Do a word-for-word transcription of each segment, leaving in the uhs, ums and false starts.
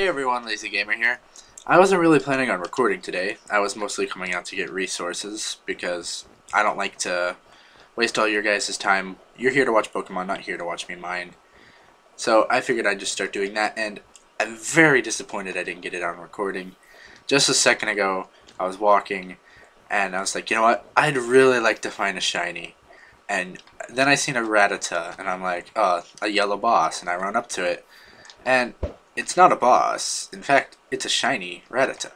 Hey everyone, LazyGamer here. I wasn't really planning on recording today. I was mostly coming out to get resources because I don't like to waste all your guys' time. You're here to watch Pokemon, not here to watch me mine. So I figured I'd just start doing that, and I'm very disappointed I didn't get it on recording. Just a second ago, I was walking, and I was like, you know what? I'd really like to find a shiny. And then I seen a Rattata, and I'm like, oh, a yellow boss, and I run up to it. And it's not a boss. In fact, it's a shiny Rattata.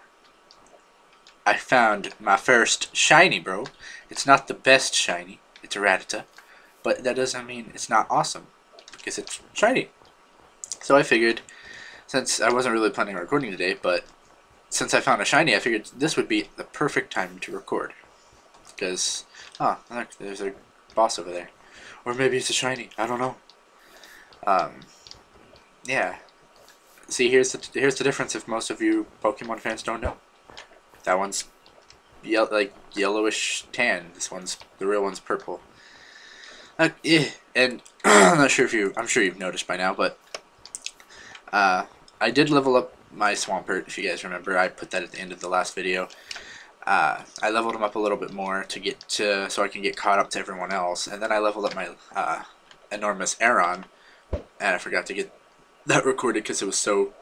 I found my first shiny, bro. It's not the best shiny. It's a Rattata. But that doesn't mean it's not awesome, because it's shiny. So I figured, since I wasn't really planning on recording today, but since I found a shiny, I figured this would be the perfect time to record. Because, oh, look, there's a boss over there. Or maybe it's a shiny. I don't know. Um, yeah. See, here's the here's the difference. If most of you Pokemon fans don't know, that one's ye like yellowish tan. This one's the real one's purple. Uh, eh, and I'm not sure if you. I'm sure you've noticed by now, but uh, I did level up my Swampert. If you guys remember, I put that at the end of the last video. Uh, I leveled him up a little bit more to get to so I can get caught up to everyone else, and then I leveled up my uh, enormous Aron, and I forgot to get that recorded because it was so,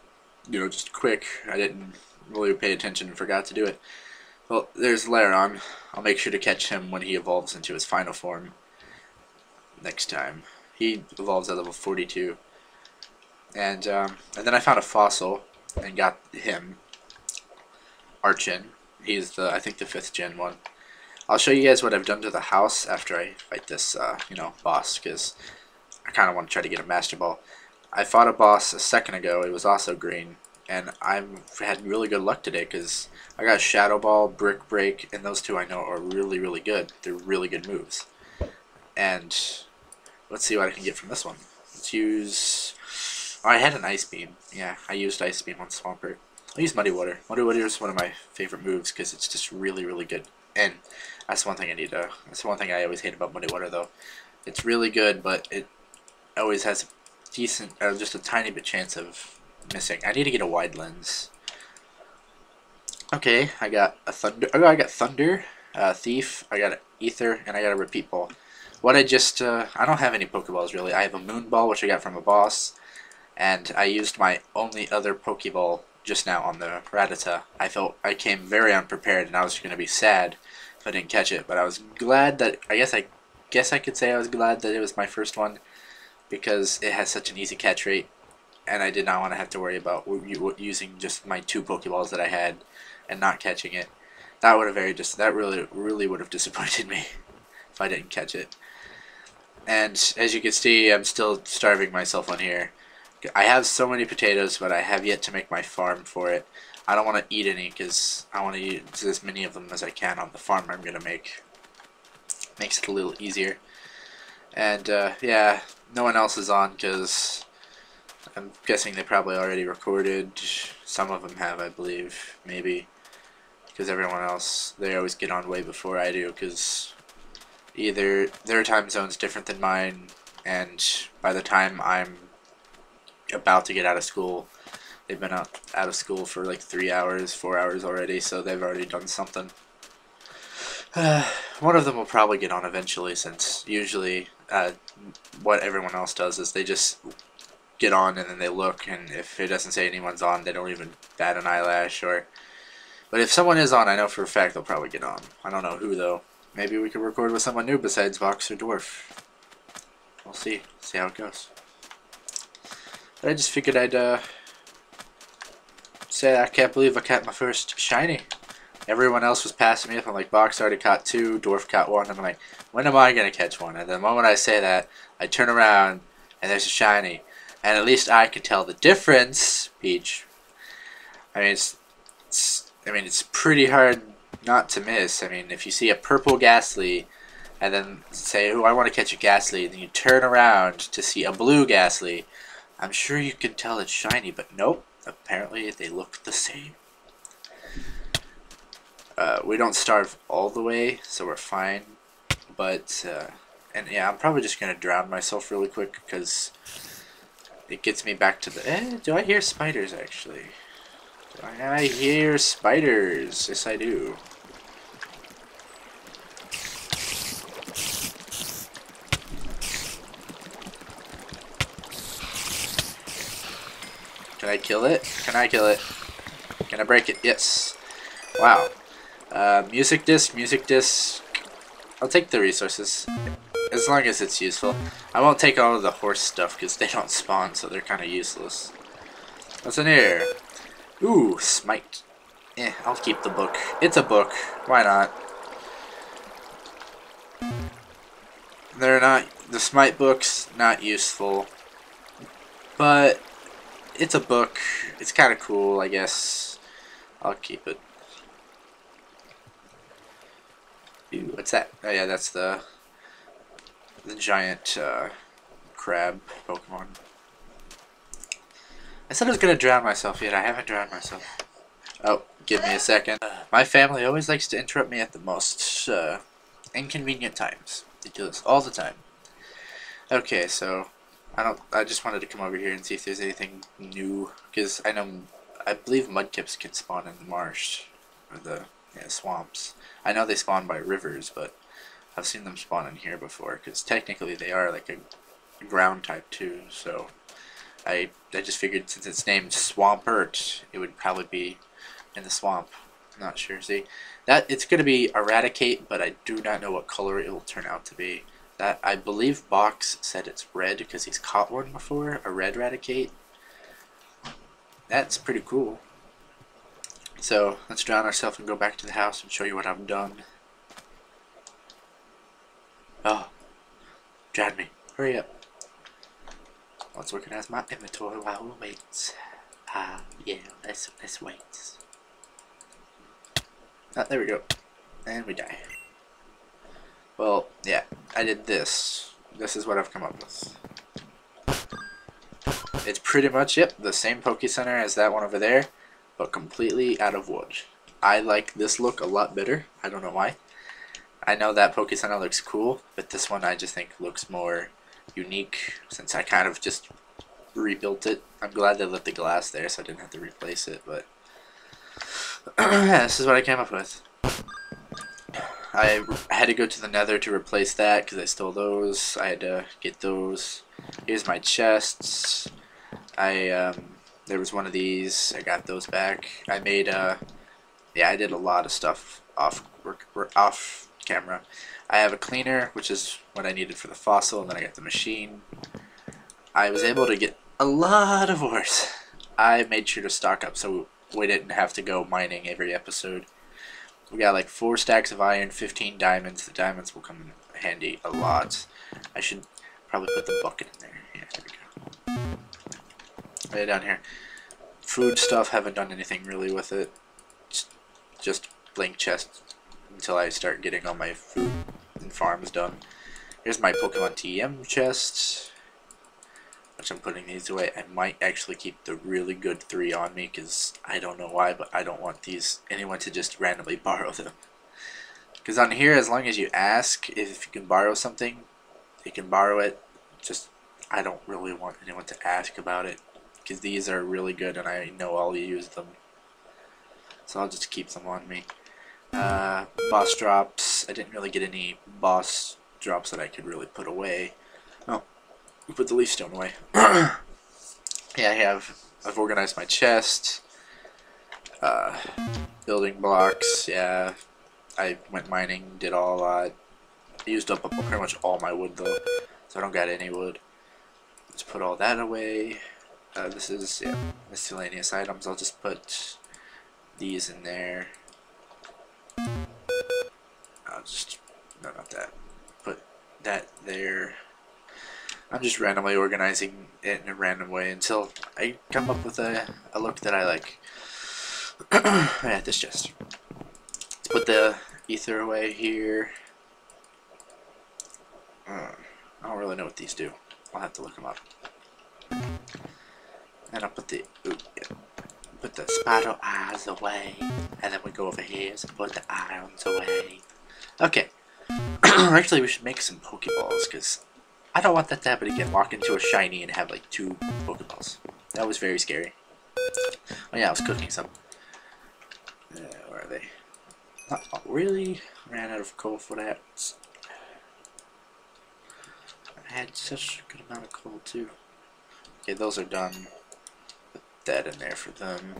you know, just quick. I didn't really pay attention and forgot to do it. Well, there's Laron. I'll make sure to catch him when he evolves into his final form next time. He evolves at level forty-two. And, um, and then I found a fossil and got him. Archon. He's the, I think, the fifth gen one. I'll show you guys what I've done to the house after I fight this, uh, you know, boss, because I kind of want to try to get a Master Ball. I fought a boss a second ago, it was also green, and I've had really good luck today because I got Shadow Ball, Brick Break, and those two I know are really, really good. They're really good moves. And let's see what I can get from this one. Let's use... Oh, I had an Ice Beam. Yeah, I used Ice Beam on Swampert. I'll use Muddy Water. Muddy Water is one of my favorite moves because it's just really, really good. And that's one thing I need to... That's one thing I always hate about Muddy Water, though. It's really good, but it always has... decent, or just a tiny bit chance of missing. I need to get a wide lens. Okay, I got a thunder. Oh, I got thunder, uh, thief. I got an ether, and I got a repeat ball. What I just, uh, I don't have any Pokeballs really. I have a moon ball, which I got from a boss, and I used my only other Pokeball just now on the Rattata. I felt I came very unprepared, and I was going to be sad if I didn't catch it. But I was glad that I guess I guess I could say I was glad that it was my first one, because it has such an easy catch rate, and I did not want to have to worry about using just my two Pokeballs that I had and not catching it. That would have very dis that really really would have disappointed me if I didn't catch it. And as you can see, I'm still starving myself on here. I have so many potatoes, but I have yet to make my farm for it. I don't want to eat any because I want to eat as many of them as I can on the farm I'm gonna make. Makes it a little easier. And uh, yeah, no one else is on because I'm guessing they probably already recorded. Some of them have, I believe, maybe, because everyone else, they always get on way before I do because either their time zone's different than mine, and by the time I'm about to get out of school, they've been out, out of school for like three hours, four hours already, so they've already done something. Uh, one of them will probably get on eventually, since usually uh, what everyone else does is they just get on and then they look, and if it doesn't say anyone's on, they don't even bat an eyelash. Or, but if someone is on, I know for a fact they'll probably get on. I don't know who though. Maybe we could record with someone new besides Box or Dwarf. We'll see. See how it goes. But I just figured I'd uh, say I can't believe I caught my first shiny. Everyone else was passing me up. I'm like, Box already caught two, Dwarf caught one. I'm like, when am I going to catch one? And the moment I say that, I turn around, and there's a shiny. And at least I can tell the difference, Peach. I mean, it's, it's, I mean, it's pretty hard not to miss. I mean, if you see a purple Ghastly, and then say, oh, I want to catch a Ghastly, and then you turn around to see a blue Ghastly, I'm sure you can tell it's shiny, but nope. Apparently, they look the same. Uh, we don't starve all the way, so we're fine, but, uh, and yeah, I'm probably just going to drown myself really quick, because It gets me back to the... Eh, do I hear spiders, actually? Do I hear spiders? Yes, I do. Can I kill it? Can I kill it? Can I break it? Yes. Wow. Uh, music disc, music disc. I'll take the resources. As long as it's useful. I won't take all of the horse stuff because they don't spawn, so they're kind of useless. What's in here? Ooh, smite. Eh, I'll keep the book. It's a book. Why not? They're not... The smite book's not useful. But... It's a book. It's kind of cool, I guess. I'll keep it. Ooh, what's that? Oh yeah, that's the... The giant uh, crab Pokemon. I said I was gonna drown myself, yet I haven't drowned myself. Oh, give me a second. Uh, my family always likes to interrupt me at the most uh, inconvenient times. They do this all the time. Okay, so I don't. I just wanted to come over here and see if there's anything new, because I know I believe Mudkips can spawn in the marsh or the yeah, swamps. I know they spawn by rivers, but I've seen them spawn in here before, because technically they are like a ground type too, so I, I just figured since it's named Swampert, it would probably be in the swamp. I'm not sure. See, that it's going to be Raticate, but I do not know what color it will turn out to be. That I believe Box said it's red, because he's caught one before, a red Raticate. That's pretty cool. So, let's drown ourselves and go back to the house and show you what I've done. Oh, drown me. Hurry up. Let's organize my inventory while we wait. Ah, yeah, let's, let's wait. Ah, there we go. And we die. Well, yeah, I did this. This is what I've come up with. It's pretty much, yep, the same Poké Center as that one over there, but completely out of wood. I like this look a lot better. I don't know why. I know that Poké Center looks cool, but this one I just think looks more unique since I kind of just rebuilt it. I'm glad they left the glass there so I didn't have to replace it, but yeah, this is what I came up with. I had to go to the Nether to replace that because I stole those. I had to get those. Here's my chests. I um, there was one of these. I got those back. I made uh, yeah, I did a lot of stuff off work off. camera. I have a cleaner, which is what I needed for the fossil, and then I got the machine. I was able to get a lot of ores. I made sure to stock up so we didn't have to go mining every episode. We got like four stacks of iron, fifteen diamonds. The diamonds will come in handy a lot. I should probably put the bucket in there. Yeah, there we go. Way down here. Food stuff, haven't done anything really with it. Just blank chests until I start getting all my food and farms done. Here's my Pokemon T M chest, which I'm putting these away. I might actually keep the really good three on me because I don't know why, but I don't want these anyone to just randomly borrow them. Because on here, as long as you ask if you can borrow something, you can borrow it. Just, I don't really want anyone to ask about it because these are really good and I know I'll use them. So I'll just keep them on me. Uh, boss drops. I didn't really get any boss drops that I could really put away. Oh, we put the leaf stone away. Yeah, I have. I've organized my chest. Uh, building blocks. Yeah, I went mining. Did all a lot. I used up pretty much all my wood though, so I don't got any wood. Let's put all that away. Uh, this is yeah, miscellaneous items. I'll just put these in there. I'll just, no, not that, put that there. I'm just randomly organizing it in a random way until I come up with a, a look that I like. Yeah, this chest. Let's put the ether away here. Uh, I don't really know what these do. I'll have to look them up. And I'll put the, ooh, yeah. Put the spider eyes away, and then we go over here and so put the irons away. Okay, actually we should make some Pokeballs, because I don't want that to happen again. Walk into a shiny and have like two Pokeballs. That was very scary. Oh yeah, I was cooking some. Uh, where are they? Not, not really. Ran out of coal for that. I had such a good amount of coal too. Okay, those are done. Put that in there for them.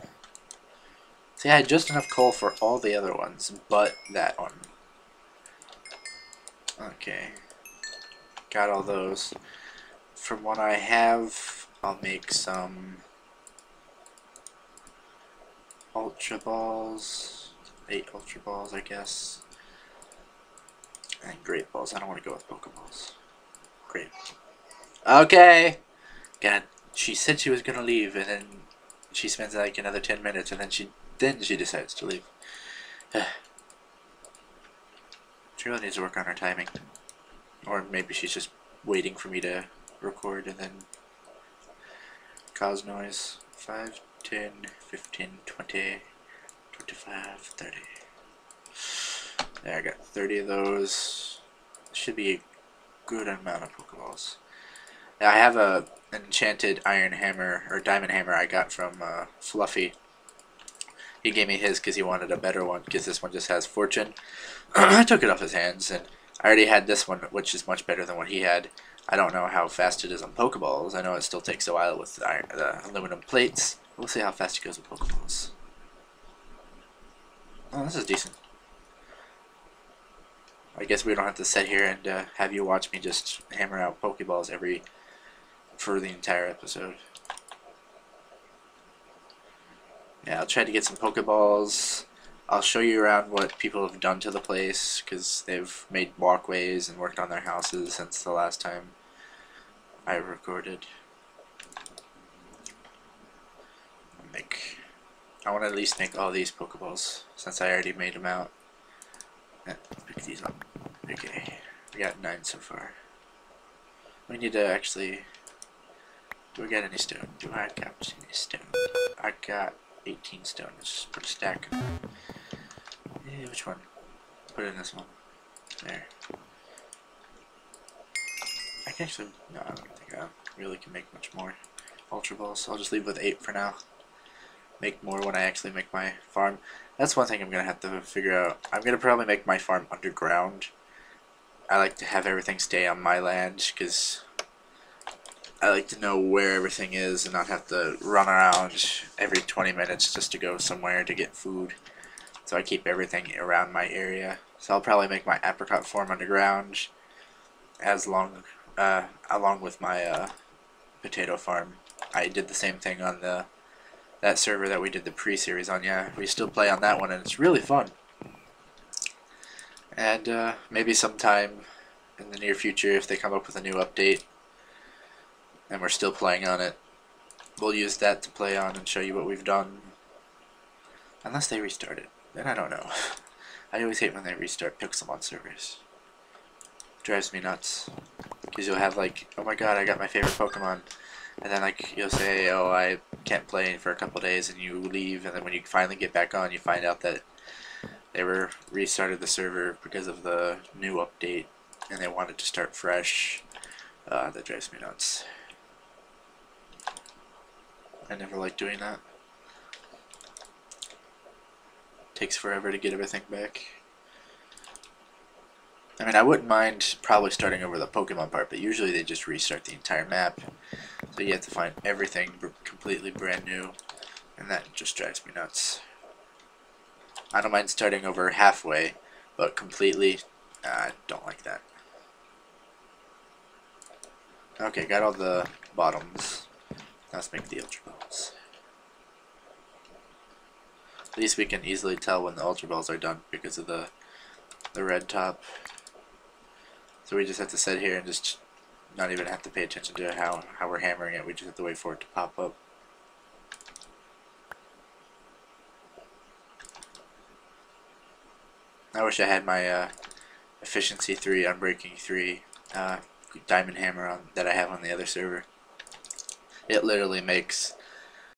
See, I had just enough coal for all the other ones, but that one. Okay. Got all those. From what I have, I'll make some Ultra Balls. Eight Ultra Balls, I guess. And Great Balls. I don't want to go with Pokeballs. Great. Okay! God, she said she was going to leave, and then she spends like another ten minutes, and then she then she decides to leave. She really needs to work on her timing. Or maybe she's just waiting for me to record and then cause noise. five, ten, fifteen, twenty, twenty-five, thirty. There, I got thirty of those. Should be a good amount of Pokeballs. Now, I have a enchanted iron hammer, or diamond hammer I got from uh, Fluffy. He gave me his because he wanted a better one, because this one just has fortune. I took it off his hands, and I already had this one, which is much better than what he had. I don't know how fast it is on Pokeballs. I know it still takes a while with the, iron, the aluminum plates. We'll see how fast it goes with Pokeballs. Oh, this is decent. I guess we don't have to sit here and uh, have you watch me just hammer out Pokeballs every for the entire episode. Yeah, I'll try to get some Pokeballs. I'll show you around what people have done to the place, because they've made walkways and worked on their houses since the last time I recorded. Make, I want to at least make all these Pokeballs, since I already made them out. Yeah, pick these up. Okay, we got nine so far. We need to actually... Do I get any stone? Do I got any stone? I got eighteen stone. Let's just put a stack in there. Yeah, which one? Put it in this one. There. I can actually... No, I don't think I really can make much more Ultra Balls, so I'll just leave with eight for now. Make more when I actually make my farm. That's one thing I'm going to have to figure out. I'm going to probably make my farm underground. I like to have everything stay on my land, because I like to know where everything is and not have to run around every twenty minutes just to go somewhere to get food. So I keep everything around my area. So I'll probably make my apricot farm underground, as long, uh, along with my uh, potato farm. I did the same thing on the that server that we did the pre-series on. Yeah, we still play on that one, and it's really fun. And uh, maybe sometime in the near future, if they come up with a new update, and we're still playing on it, we'll use that to play on and show you what we've done. Unless they restart it. Then I don't know. I always hate when they restart Pixelmon servers. Drives me nuts. Because you'll have like, oh my god, I got my favorite Pokemon. And then like you'll say, oh, I can't play for a couple days, and you leave. And then when you finally get back on, you find out that they were restarted the server because of the new update. And they wanted to start fresh. Uh, that drives me nuts. I never like doing that. Takes forever to get everything back. I mean, I wouldn't mind probably starting over the Pokemon part, but usually they just restart the entire map. So you have to find everything completely brand new, and that just drives me nuts. I don't mind starting over halfway, but completely, uh, I don't like that. Okay, got all the bottoms. Let's make the Ultra Balls. At least we can easily tell when the Ultra Balls are done because of the the red top. So we just have to sit here and just not even have to pay attention to how, how we're hammering it. We just have to wait for it to pop up. I wish I had my uh, Efficiency three, Unbreaking three uh, Diamond Hammer on that I have on the other server. It literally makes